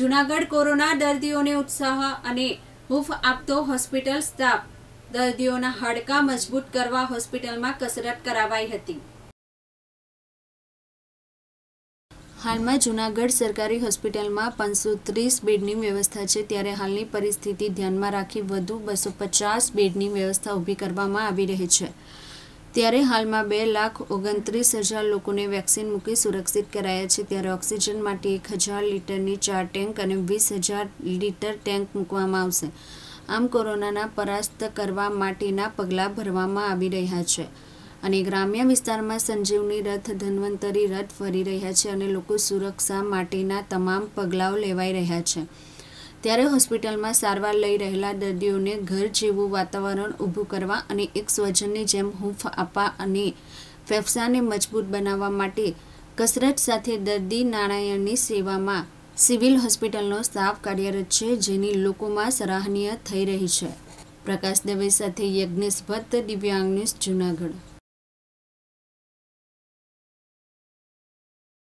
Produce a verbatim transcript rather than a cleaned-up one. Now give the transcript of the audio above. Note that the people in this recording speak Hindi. જૂનાગઢ કોરોના દર્દીઓને ઉત્સાહ અને હૂફ આપતો હોસ્પિટલ સ્ટાફ દર્દીઓના હાડકા મજબૂત કરવા હોસ્પિટલમાં કસરત કરાવાઈ હતી। हालमां जूनागढ़ सरकारी होस्पिटल में पांच सौ तीस बेडनी व्यवस्था है, त्यारे हालनी परिस्थिति ध्यान में राखी वधु बसो पचास बेडनी व्यवस्था ऊभी करवामां आवी रही है। त्यारे हाल में बे लाख ओगणत्रीस हज़ार लोगों ने वेक्सीन मूकी सुरक्षित कराया है। त्यारे ऑक्सिजन माटे एक हज़ार लीटरनी चार टैंक और वीस हज़ार लीटर टैंक मूकवामां आवशे। आम कोरोना परास्त करवा माटेना पगला भरवामां आवी रह्या छे। अने ग्राम्य विस्तार में संजीवनी रथ धन्वंतरी रथ फरी रहा है और लोग सुरक्षा माटेना तमाम पगलाओ लेवाई रहा है। त्यारे होस्पिटल में सारवार लई रहेला दर्दियों ने घर जेवू वातावरण ऊभू करवा अने एक स्वजननी जेम हूंफ आपवा अने फेफसाने मजबूत बनावा माटे कसरत साथे दर्दी नारायणनी सेवामां सिविल होस्पिटलनो स्टाफ कार्यरत है, जेनी लोकोमां सराहनीय थई रही है। प्रकाश दवे साथे यज्ञेश भट्ट, दिव्यांग न्यूज, जूनागढ़।